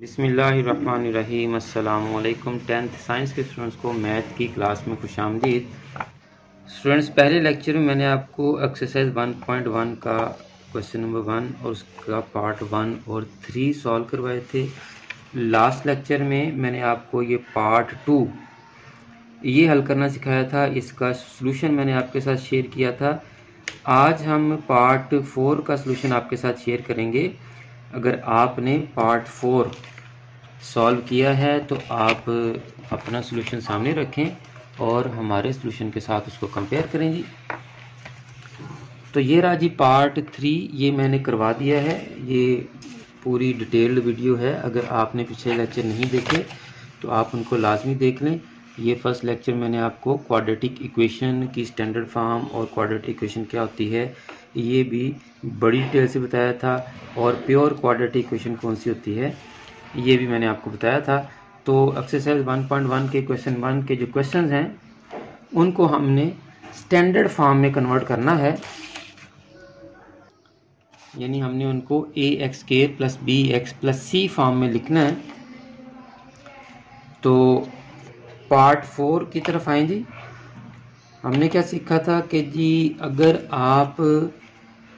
बिस्मिल्लाहिर्रहमानिर्रहीम। अस्सलामुअलैकुम। 10th science के स्टूडेंट्स को मैथ की क्लास में खुशामदीद। स्टूडेंट्स, पहले लेक्चर में मैंने आपको एक्सरसाइज 1.1 का क्वेश्चन नंबर 1 और उसका पार्ट 1 और 3 सॉल्व करवाए थे। लास्ट लेक्चर में मैंने आपको ये पार्ट 2 ये हल करना सिखाया था, इसका सलूशन मैंने आपके साथ शेयर किया था। आज हम पार्ट 4 का सलूशन आपके साथ शेयर करेंगे। अगर आपने पार्ट 4 सॉल्व किया है तो आप अपना सलूशन सामने रखें और हमारे सलूशन के साथ उसको कंपेयर करें जी। तो ये रहा जी पार्ट 3, ये मैंने करवा दिया है। ये पूरी डिटेल्ड वीडियो है, अगर आपने पिछले लेक्चर नहीं देखे तो आप उनको लाजमी देख लें। ये फर्स्ट लेक्चर मैंने आपको क्वाड्रेटिक इक्वेशन की स्टैंडर्ड फॉर्म और क्वाड्रेटिक इक्वेशन क्या होती है ये भी बड़ी डिटेल से बताया था, और प्योर क्वाड्रेटिक इक्वेशन कौन सी होती है ये भी मैंने आपको बताया था। तो एक्सरसाइज 1.1 के क्वेश्चन 1 के जो क्वेश्चंस हैं उनको हमने स्टैंडर्ड फॉर्म में कन्वर्ट करना है, यानी हमने उनको ax² + bx + c फॉर्म में लिखना है। तो पार्ट 4 की तरफ आए जी। हमने क्या सीखा था कि जी अगर आप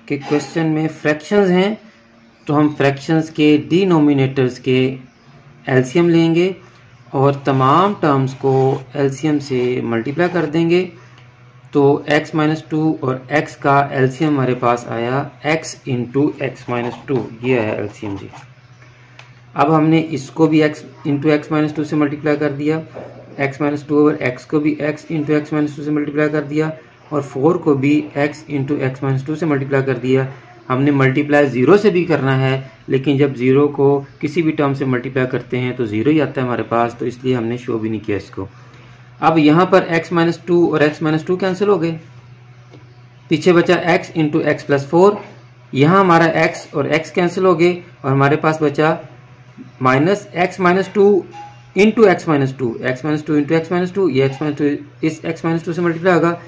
के क्वेश्चन में फ्रैक्शंस हैं तो हम फ्रैक्शंस के डिनोमिनेटर्स के एलसीएम लेंगे और तमाम टर्म्स को एलसीएम से मल्टीप्लाई कर देंगे। तो x-2 और x का एलसीएम हमारे पास आया x × x-2, ये है एलसीएम जी। अब हमने इसको भी x × x-2 से मल्टीप्लाई कर दिया, x-2 और x को भी x × x-2 से मल्टीप्लाई कर दिया, और 4 को भी x × x-2 से मल्टीप्लाई कर दिया। हमने मल्टीप्लाई 0 से भी करना है, लेकिन जब 0 को किसी भी टर्म से मल्टीप्लाई करते हैं तो 0 ही आता है हमारे पास, तो इसलिए हमने शो भी नहीं किया इसको। अब यहाँ पर x-2 और x-2 कैंसिल हो गए, पीछे बचा x × x + 4। यहाँ हमारा x और x कैंसिल हो गए और हमारे पास बचा -x-2 × x-2, ये x-2 इस x-2 से मल्टीप्लाई होगा,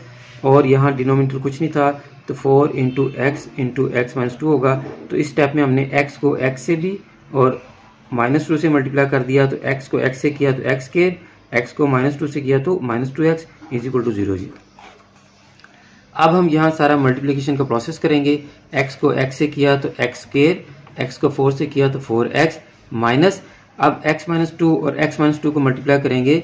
और यहाँ डिनोमिनेटर कुछ नहीं था तो 4 × x × x-2 होगा। तो इस स्टेप में हमने x को x से भी और -2 से मल्टीप्लाई कर दिया, तो x को x से किया तो x², x को -2 से किया तो -2x = 0 जी। अब हम यहाँ सारा मल्टीप्लिकेशन का प्रोसेस करेंगे, x को x से किया तो x², x को 4 से किया तो 4x माइनस, अब x-2 और x-2 को मल्टीप्लाई करेंगे।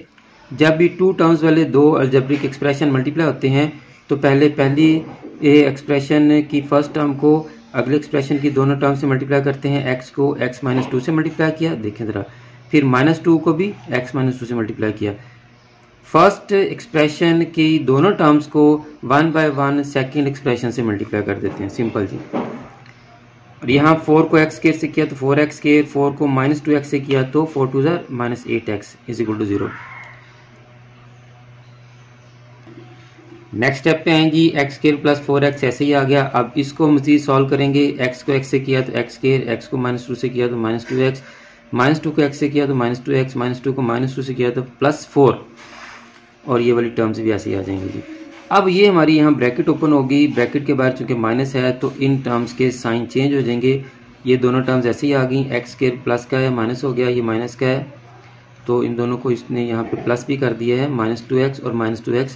जब भी टू टर्म्स वाले दो अलजेब्रिक एक्सप्रेशन मल्टीप्लाई होते हैं तो पहली एक्सप्रेशन की फर्स्ट टर्म को अगले एक्सप्रेशन की दोनों टर्म से मल्टीप्लाई करते हैं। x को x-2 से मल्टीप्लाई किया, देखें ज़रा, फिर -2 को भी x-2 से मल्टीप्लाई किया। फर्स्ट एक्सप्रेशन की दोनों टर्म्स को 1/1 सेकेंड एक्सप्रेशन से मल्टीप्लाई कर देते हैं, सिंपल जी। और यहाँ 4 को x² से किया तो 4x², 4 को -2x से किया तो 4 × 2 = -8x = 0। नेक्स्ट स्टेप पे आएंगी x² + 4x, ऐसे ही आ गया। अब इसको मज़ीद सॉल्व करेंगे, x को x से किया तो x², x को -2 से किया तो -2x, -2 को x से किया तो -2x, -2 को -2 से किया तो +4, और ये वाली टर्म्स भी ऐसे ही आ जाएंगी जी। अब ये हमारी यहाँ ब्रैकेट ओपन होगी, ब्रैकेट के बाहर चूँकि माइनस है तो इन टर्म्स के साइन चेंज हो जाएंगे। ये दोनों टर्म्स ऐसे ही आ गई, x² प्लस का है माइनस हो गया, ये माइनस का है तो इन दोनों को इसने यहाँ पे प्लस भी कर दिया है, -2x और -2x,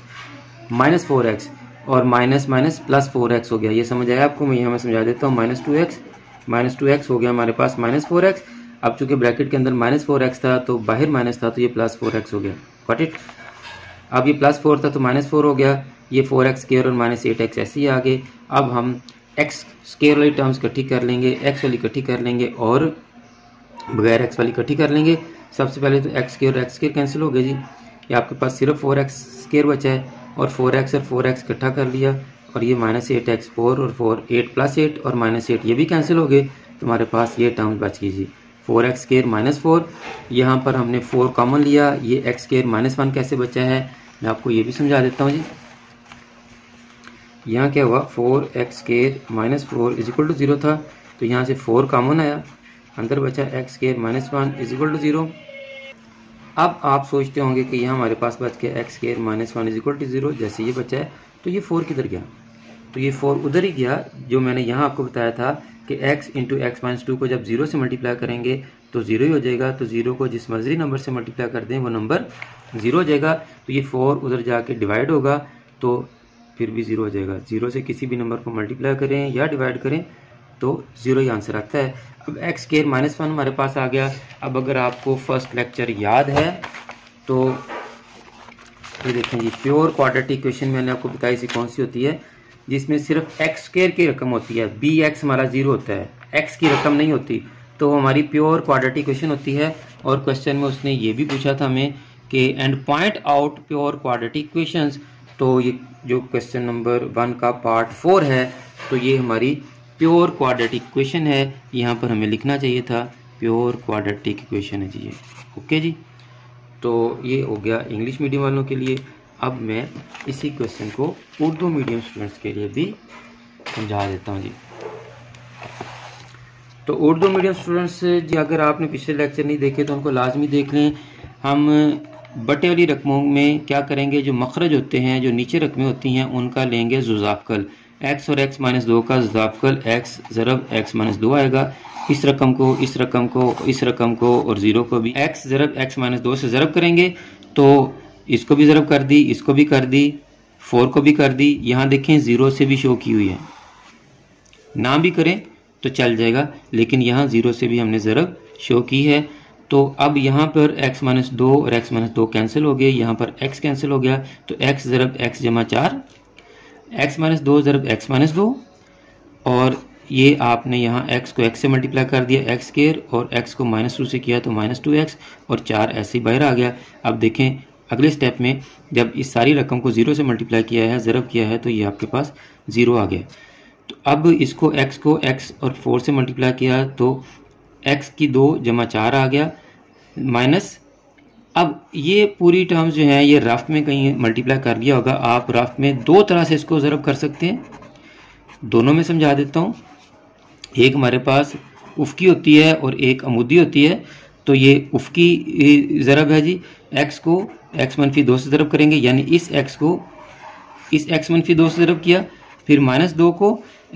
-4x और -+4x हो गया। ये समझ आया आपको? मैं यहाँ में समझा देता हूँ, -2x हो गया हमारे पास -4x। अब चूँकि ब्रैकेट के अंदर -4x था तो बाहर माइनस था तो ये +4x हो गया, गॉट इट। अब ये +4 था तो -4 हो गया, ये 4x² और -8x ऐसे ही आ गए। अब हम x² वाली टर्म्स इकट्ठी कर लेंगे, x वाली इकट्ठी कर लेंगे और बगैर x वाली इकट्ठी कर लेंगे। सबसे पहले तो x² और x² कैंसिल हो गए जी, ये आपके पास सिर्फ 4x² बचा है, और 4x और 4x इकट्ठा कर लिया, और ये -8x, 4 और 4, 8 + 8 और -8 ये भी कैंसिल हो गए। तुम्हारे पास ये टर्म बच गई जी, 4x² - 4। यहाँ पर हमने 4 कॉमन लिया, ये x² - 1 कैसे बचा है मैं आपको ये भी समझा देता हूँ जी। यहाँ क्या हुआ, 4x² - 4 = 0 था, तो यहाँ से 4 कॉमन आया, अंदर बचा x² - 1 = 0। अब आप सोचते होंगे कि यहाँ हमारे पास बच गया x² - 1 = 0, जैसे ये बचा है तो ये 4 किधर गया? तो ये 4 उधर ही गया जो मैंने यहाँ आपको बताया था कि x इंटू एक्स माइनस 2 को जब 0 से मल्टीप्लाई करेंगे तो 0 ही हो जाएगा। तो 0 को जिस मर्जी नंबर से मल्टीप्लाई कर दें वो नंबर 0 हो जाएगा। तो ये 4 उधर जाके डिवाइड होगा तो फिर भी 0 हो जाएगा। 0 से किसी भी नंबर को मल्टीप्लाई करें या डिवाइड करें तो 0 ही आंसर आता है। अब एक्स स्क्वायर माइनस 1 हमारे पास आ गया। अब अगर आपको फर्स्ट लेक्चर याद है तो ये देखें जी, प्योर क्वाड्रेटिक इक्वेशन मैंने आपको बताई थी कौन सी होती है जिसमें सिर्फ एक्स स्क्वायर की रकम होती है, बी एक्स हमारा 0 होता है, एक्स की रकम नहीं होती। तो हमारी प्योर क्वाड्रेटिक इक्वेशन होती है। और क्वेश्चन में उसने ये भी पूछा था हमें कि and point out pure quadratic equations. तो ये जो क्वेश्चन नंबर 1 का पार्ट 4 है तो ये हमारी प्योर क्वाड्रेटिक इक्वेशन है। यहाँ पर हमें लिखना चाहिए था प्योर क्वाड्रेटिक इक्वेशन है जी ये। ओके जी, तो ये हो गया इंग्लिश मीडियम वालों के लिए। अब मैं इसी क्वेश्चन को उर्दू मीडियम स्टूडेंट्स के लिए भी समझा देता हूँ जी। तो उर्दू मीडियम स्टूडेंट्स जी, अगर आपने पिछले लेक्चर नहीं देखे तो उनको लाजमी देख लें। हम बटे वाली रकमों में क्या करेंगे, जो मखरज होते हैं, जो नीचे रकमें होती हैं, उनका लेंगे जुजाफकल। एक्स और एक्स माइनस 2 का जुजाफकल एक्स ज़रब एक्स माइनस 2 आएगा। इस रकम को, इस रकम को, इस रकम को और 0 को भी एक्स ज़रब एक्स माइनस 2 से ज़रब करेंगे। तो इसको भी ज़रब कर दी, इसको भी कर दी, 4 को भी कर दी। यहाँ देखें 0 से भी शो की हुई है, ना भी करें तो चल जाएगा, लेकिन यहाँ 0 से भी हमने ज़रब शो की है। तो अब यहाँ पर x माइनस 2 और x माइनस 2 कैंसिल हो गए, यहाँ पर x कैंसिल हो गया। तो x ज़रब x जमा 4, x माइनस 2 ज़रब x माइनस 2, और ये आपने यहाँ x को x से मल्टीप्लाई कर दिया एक्स स्क्वायर, और x को माइनस 2 से किया तो माइनस 2x, और 4 ऐसे ही बाहर आ गया। अब देखें अगले स्टेप में जब इस सारी रकम को 0 से मल्टीप्लाई किया है, ज़रब किया है, तो ये आपके पास 0 आ गया। तो अब इसको x को x और 4 से मल्टीप्लाई किया तो x की 2 जमा 4 आ गया माइनस। अब ये पूरी टर्म्स जो है ये रफ में कहीं मल्टीप्लाई कर लिया होगा। आप रफ में 2 तरह से इसको ज़रब कर सकते हैं, दोनों में समझा देता हूँ। एक हमारे पास उफकी होती है और एक अमूदी होती है। तो ये उफकी ज़रब है जी, x को x मनफी 2 से ज़रब करेंगे, यानी इस x को इस x मनफी 2 से ज़रब किया, फिर माइनस 2 को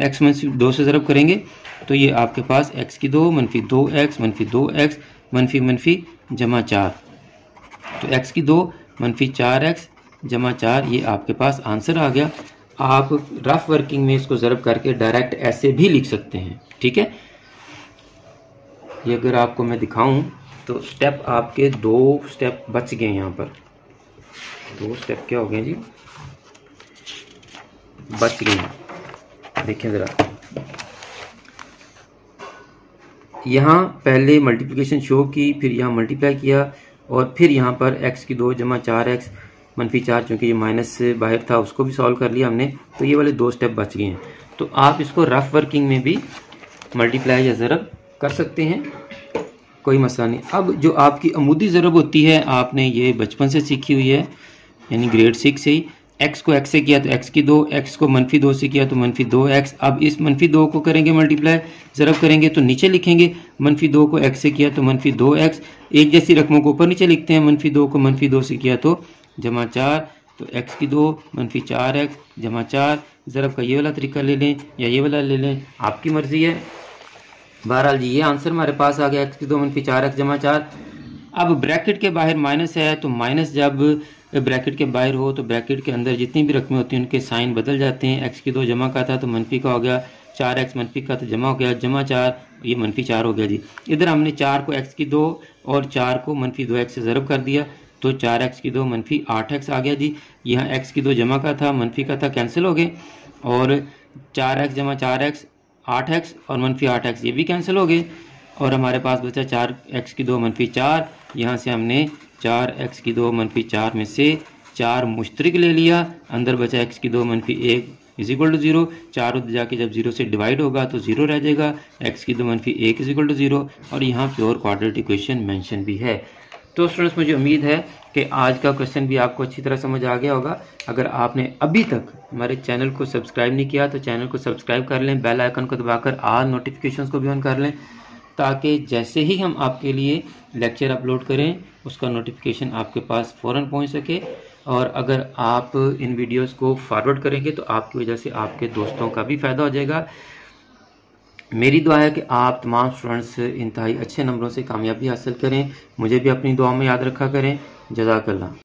x मनफी 2 से ज़रब करेंगे। तो ये आपके पास x की 2 मनफी 2x मनफी 2x मनफी मनफी जमा 4, तो x की 2 मनफी 4x जमा 4, ये आपके पास आंसर आ गया। आप रफ वर्किंग में इसको ज़रब करके डायरेक्ट ऐसे भी लिख सकते हैं, ठीक है। ये अगर आपको मैं दिखाऊं तो स्टेप आपके 2 स्टेप बच गए। यहाँ पर 2 स्टेप क्या हो गए जी, बच गए। देखिए ज़रा, यहाँ पहले मल्टीप्लिकेशन शो की, फिर यहाँ मल्टीप्लाई किया, और फिर यहाँ पर x की 2 जमा 4x मनफी 4, चूँकि ये माइनस से बाहर था उसको भी सॉल्व कर लिया हमने। तो ये वाले 2 स्टेप बच गए हैं। तो आप इसको रफ वर्किंग में भी मल्टीप्लाई या ज़रब कर सकते हैं, कोई मसला नहीं। अब जो आपकी अमूदी ज़रब होती है, आपने ये बचपन से सीखी हुई है, यानी ग्रेड 6 से ही। एक्स को एक्स से किया तो एक्स की 2, एक्स को मनफी 2 से किया तो मनफी 2x। अब इस मनफी 2 को करेंगे मल्टीप्लाई, ज़रब करेंगे तो नीचे लिखेंगे मनफी 2 को एक्स से किया तो मनफी 2x। एक जैसी रकमों को ऊपर नीचे लिखते हैं, मनफी 2 को मनफी 2 से किया तो जमा 4, तो एक्स की 2 मनफी 4x जमा 4। ज़रब का ये वाला तरीका ले लें या ये वाला ले लें, आपकी मर्ज़ी है। बहरहाल जी ये आंसर हमारे पास आ गया, एक्स की 2 मनफी 4x जमा 4। अब ब्रैकेट के बाहर माइनस है, तो माइनस जब ब्रैकेट के बाहर हो तो ब्रैकेट के अंदर जितनी भी रकमें होती हैं उनके साइन बदल जाते हैं। एक्स की 2 जमा का था तो मनफी का हो गया, 4x मनफी का तो जमा हो गया, जमा 4, ये मनफी 4 हो गया जी। इधर हमने 4 को x की 2 और 4 को मनफी 2x से ज़रब कर दिया तो 4x की 2 मनफी 8x आ गया जी। यहाँ x की 2 जमा का था, मनफी का था, कैंसिल हो गए, और 4x जमा 4x 8x और मनफी 8x ये भी कैंसिल हो गए। और हमारे पास बचा 4x की 2 मनफी 4। यहाँ से हमने 4x की 2 मनफी 4 में से 4 मुश्तरक ले लिया, अंदर बचा x की 2 मनफी 1 इज इक्वल टू 0। 4 उधर जाके जब 0 से डिवाइड होगा तो 0 रह जाएगा, x की 2 मनफी 1 इज इक्वल टू 0। और यहाँ प्योर क्वाड्रेटिक इक्वेशन मेंशन भी है। तो स्टूडेंट्स मुझे उम्मीद है कि आज का क्वेश्चन भी आपको अच्छी तरह समझ आ गया होगा। अगर आपने अभी तक हमारे चैनल को सब्सक्राइब नहीं किया तो चैनल को सब्सक्राइब कर लें, बेल आइकन को दबाकर ऑल नोटिफिकेशंस को भी ऑन कर लें, ताकि जैसे ही हम आपके लिए लेक्चर अपलोड करें उसका नोटिफिकेशन आपके पास फ़ौरन पहुंच सके। और अगर आप इन वीडियोस को फॉरवर्ड करेंगे तो आपकी वजह से आपके दोस्तों का भी फ़ायदा हो जाएगा। मेरी दुआ है कि आप तमाम स्टूडेंट्स इंतहाई अच्छे नंबरों से कामयाबी हासिल करें। मुझे भी अपनी दुआ में याद रखा करें। जज़ाकल्लाह।